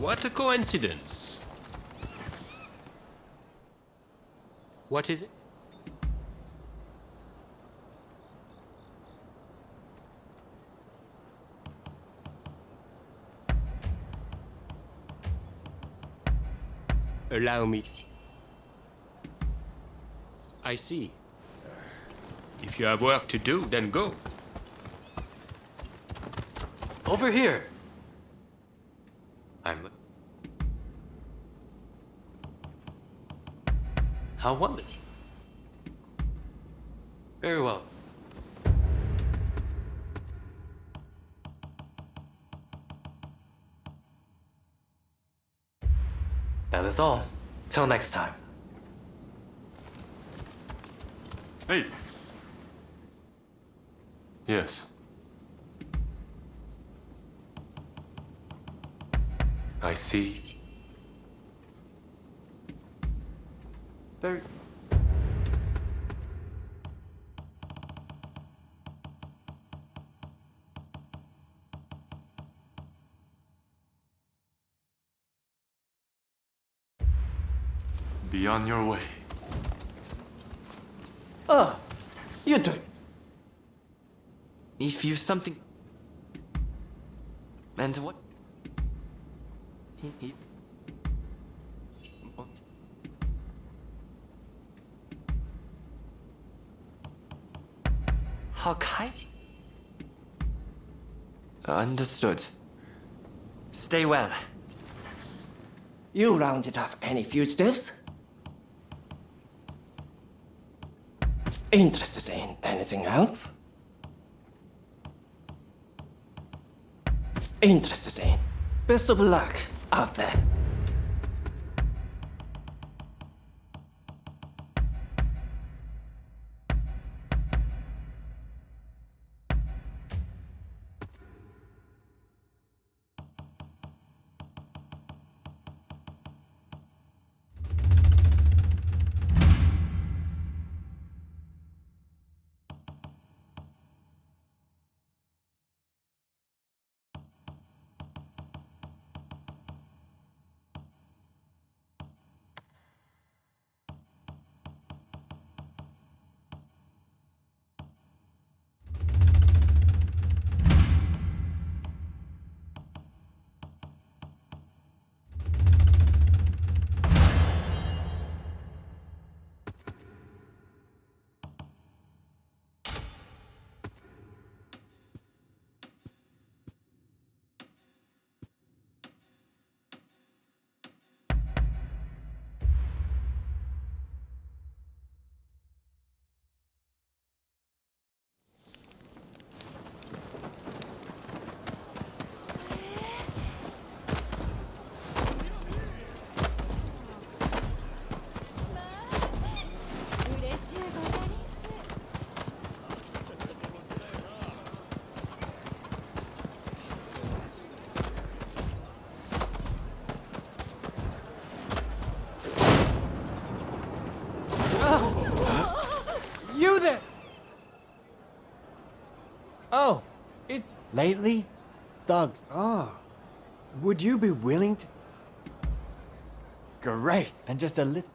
What a coincidence. What is it? Allow me. I see. If you have work to do, then go. Over here. How was it? Very well. That is all. Till next time. Hey. Yes. I see. There. Be on your way. Ah, you do. If you've something. And what? He. Hakai? Understood. Stay well. You rounded up any fugitives? Interested in anything else? Interested in. Best of luck out there. It's lately thugs. Oh, would you be willing to? Great, and just a little.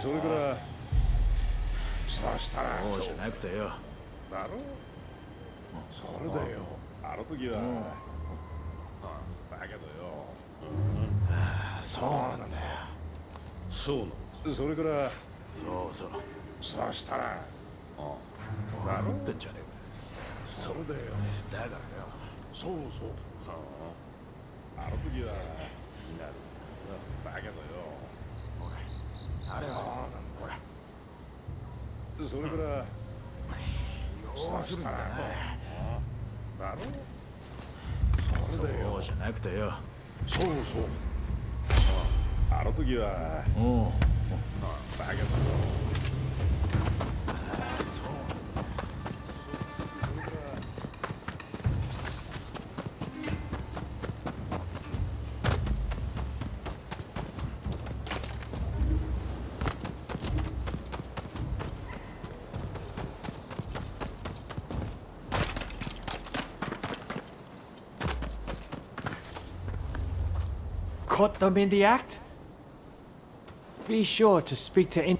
それからそうしたらそうじゃなくてよだろそれだよあの時はだけどよそうなんだよそうなそれからそうそうそうしたらだろってんじゃねえそれだよだからよそうそうあの時はなるだけどよあれはほらそれからそうするんだなだろそうじゃなくてよそうそうあの時はだけどよCaught them in the act? Be sure to speak to in.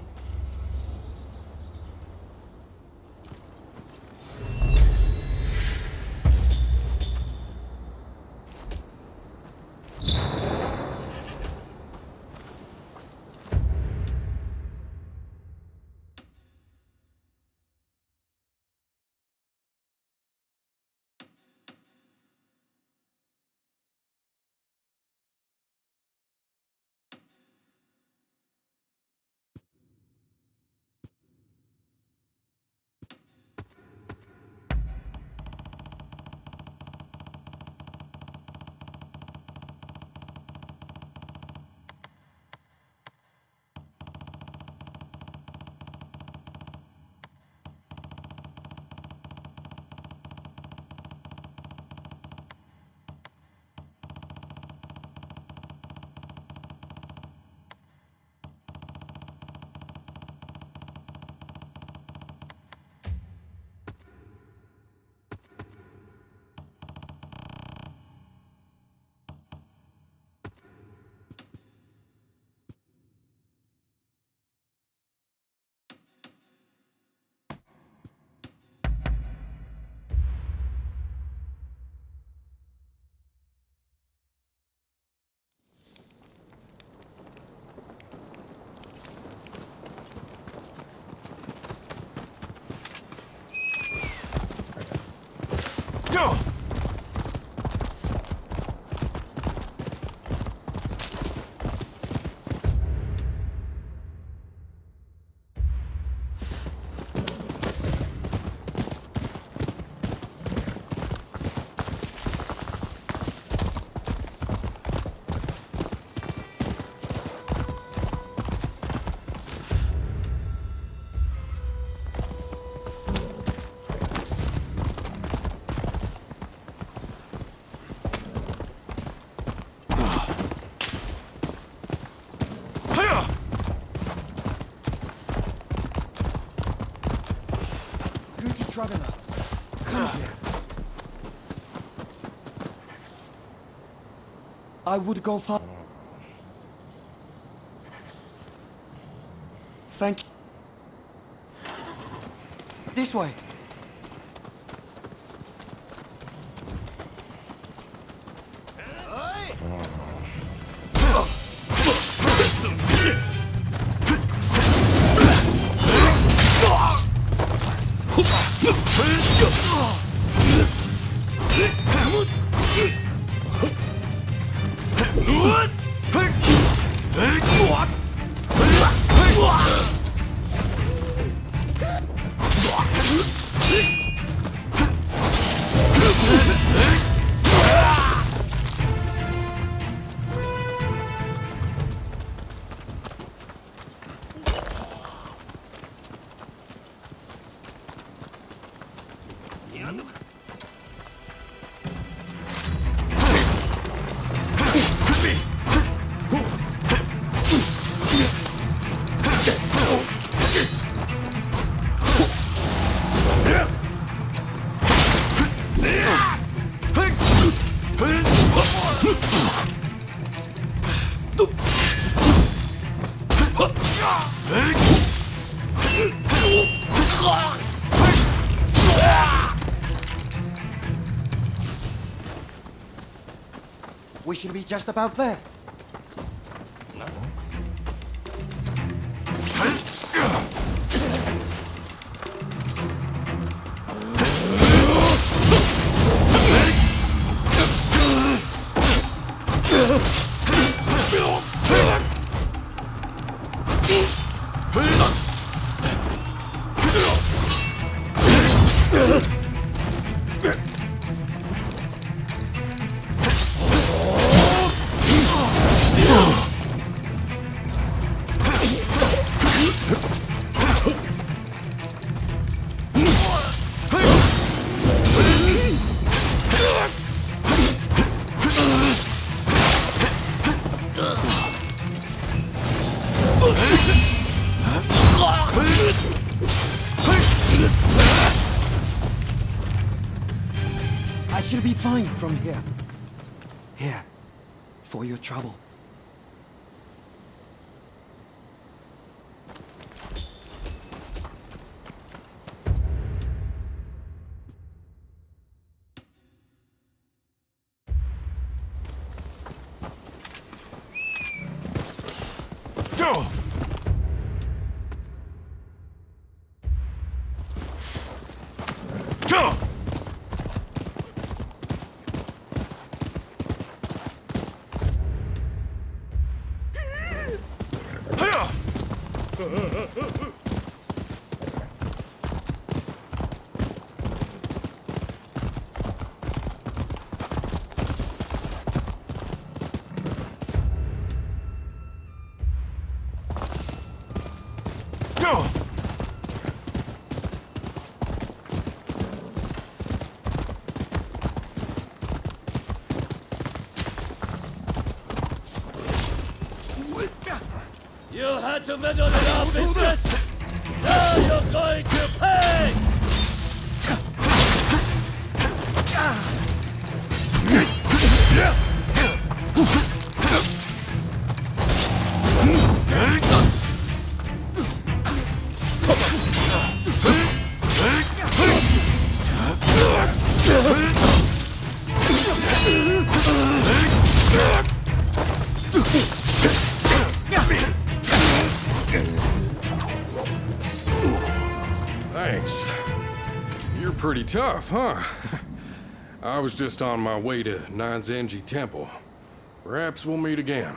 Traveler, come here. I would go far. Thank you. This way. Huh! We should be just about there. Fine from here. Here, for your trouble. To meddle in our business, now you're going to pay! Pretty tough, huh? I was just on my way to Nanzenji Temple. Perhaps we'll meet again.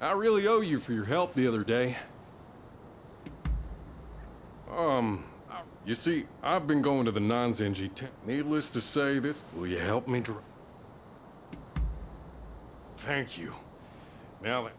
I really owe you for your help the other day. You see, I've been going to the Nanzenji Temple. Needless to say, this... Will you help me draw? Thank you. Now that...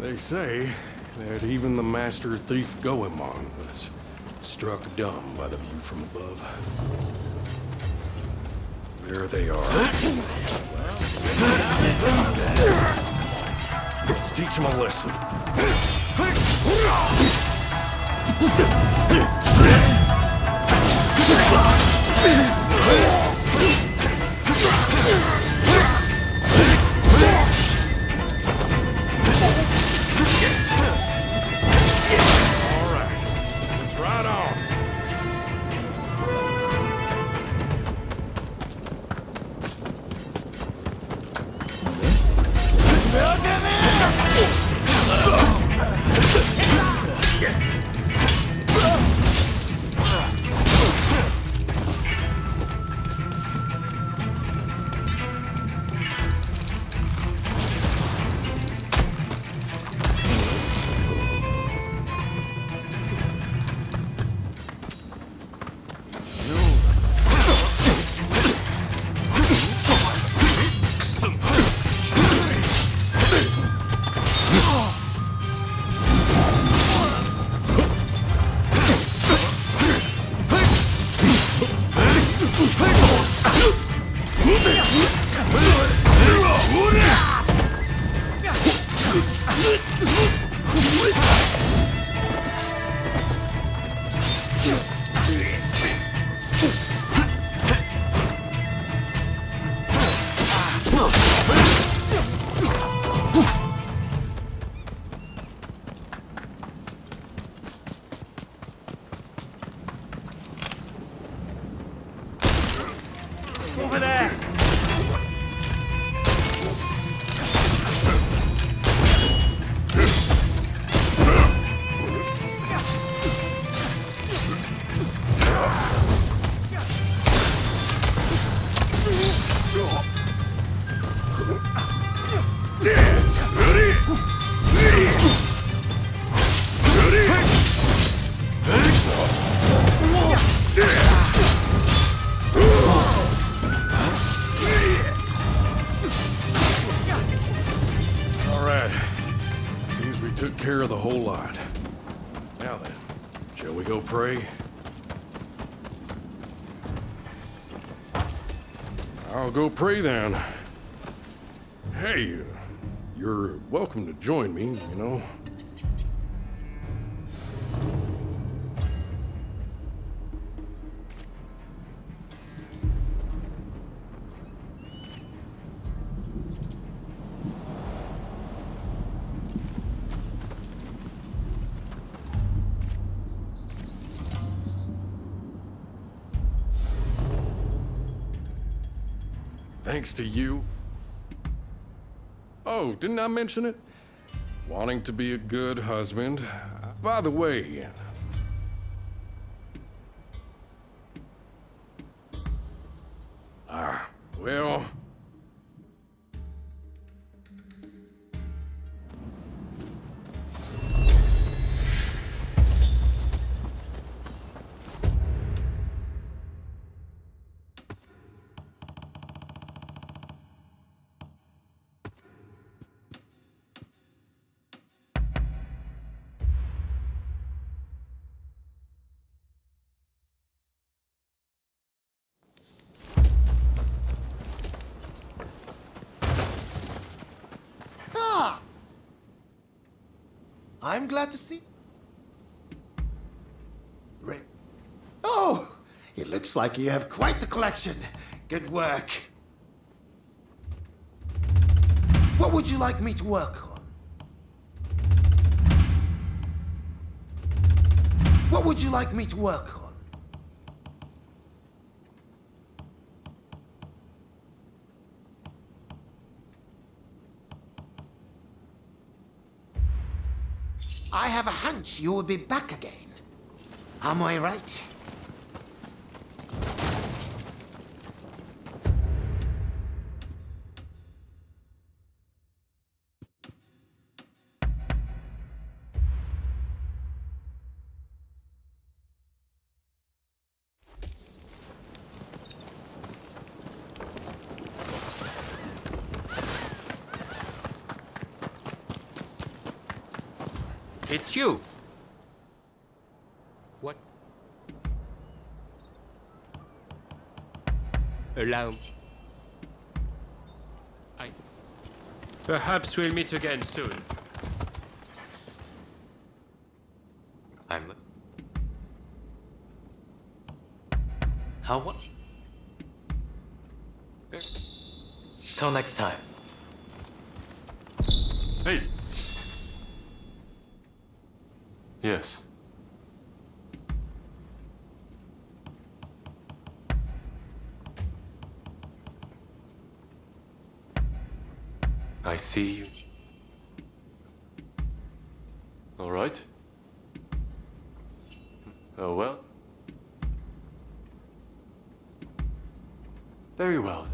They say that even the master thief Goemon was struck dumb by the view from above. There they are. Let's teach them a lesson. Over there! Go pray then. Hey, you're welcome to join me, you know. Thanks to you. Oh, didn't I mention it? Wanting to be a good husband. By the way, well, I'm glad to see. Oh, it looks like you have quite the collection. Good work. What would you like me to work on? What would you like me to work on? I have a hunch you will be back again. Am I right? It's you. What? Allow. I. Perhaps we'll meet again soon. How what? Till next time. Hey. Yes. I see you. All right. Oh well. Very well then.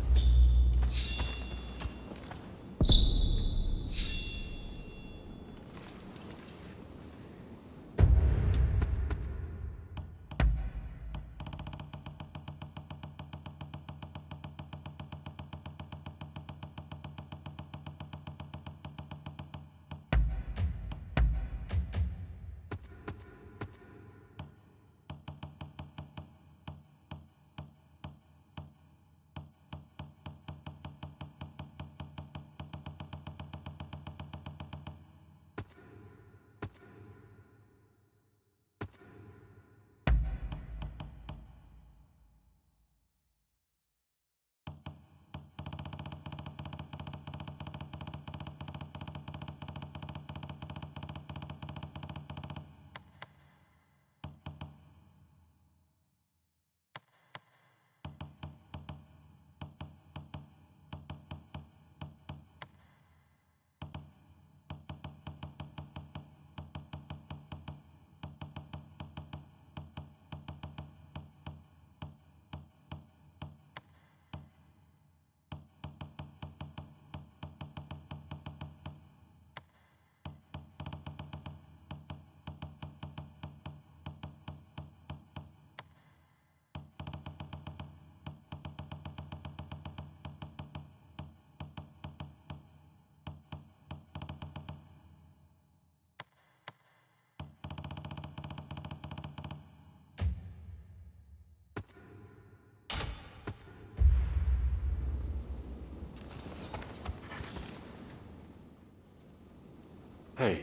Hey.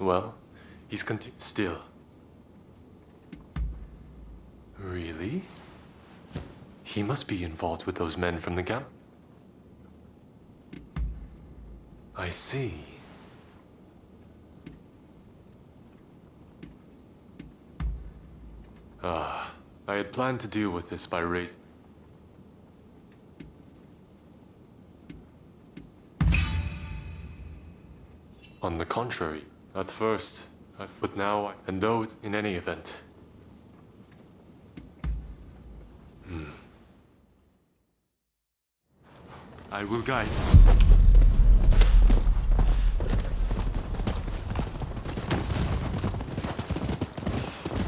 Well, he's still. Really? He must be involved with those men from the camp. I see. I had planned to deal with this by raising. On the contrary, at first, but now, and though in any event. I will guide.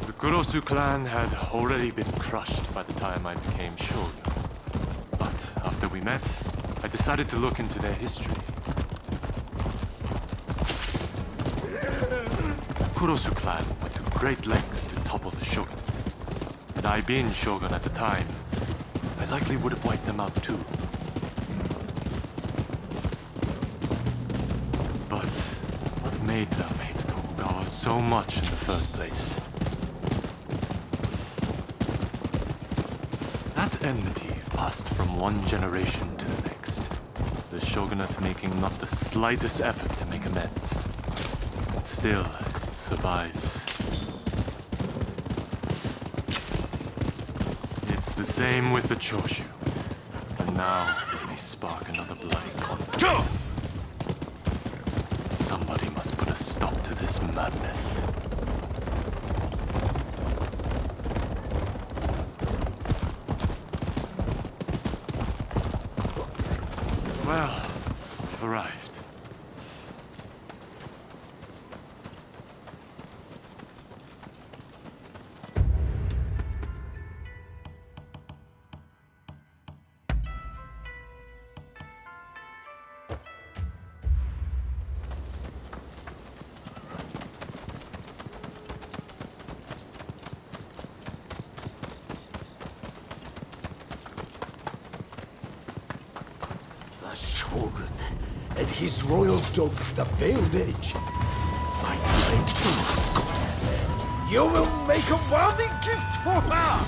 The Kurosu clan had already been crushed by the time I became shogun. But after we met, I decided to look into their history. Kurosu clan went to great lengths to topple the shogunate. Had I been shogun at the time, I likely would have wiped them out too. But what made them hate Tokugawa so much in the first place? That enmity passed from one generation to the next, the shogunate making not the slightest effort to make amends. But still, survives. It's the same with the Choshu. And now it may spark another bloody conflict. Somebody must put a stop to this madness. Well, I've arrived. Took the veiled age. My great God. You will make a worthy gift for her!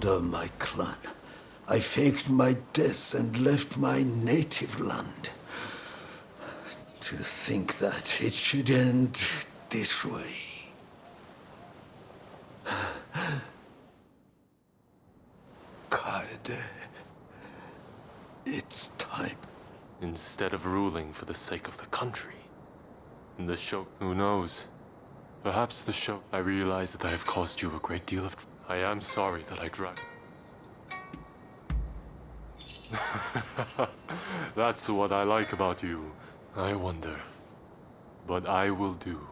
Of my clan, I faked my death and left my native land. To think that it should end this way. Kaede, it's time. Instead of ruling for the sake of the country, and the shogun, who knows? Perhaps the shogun. I realize that I have caused you a great deal of. I am sorry that I dragged. That's what I like about you. I wonder. But I will do.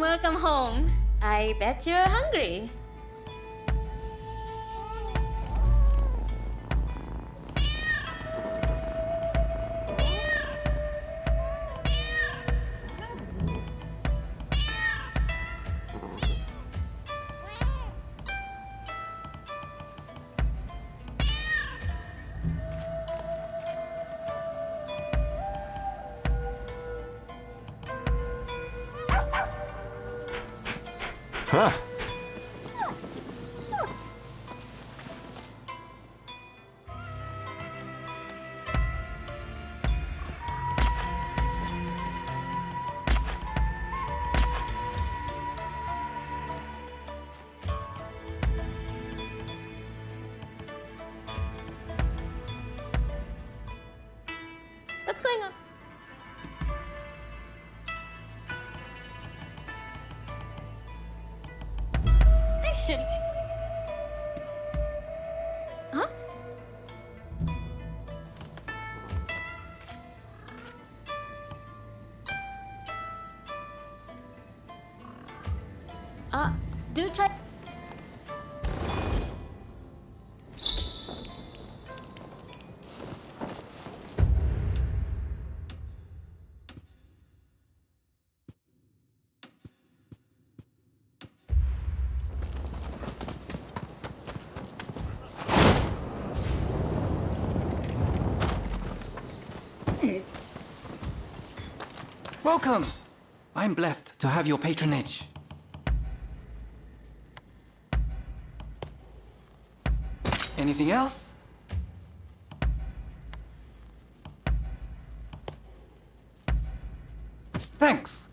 Welcome home. I bet you're hungry. Huh. What's going on? Huh? Do try. Welcome! I'm blessed to have your patronage. Anything else? Thanks!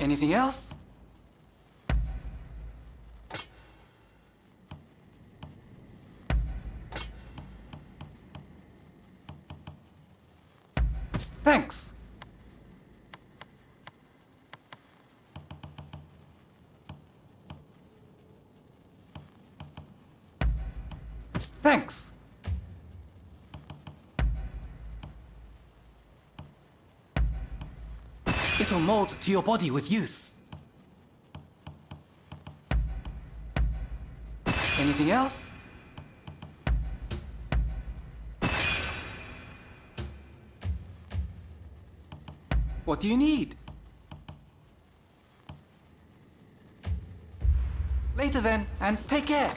Anything else? Thanks. Thanks. It'll mold to your body with use. Anything else? What do you need? Later then, and take care!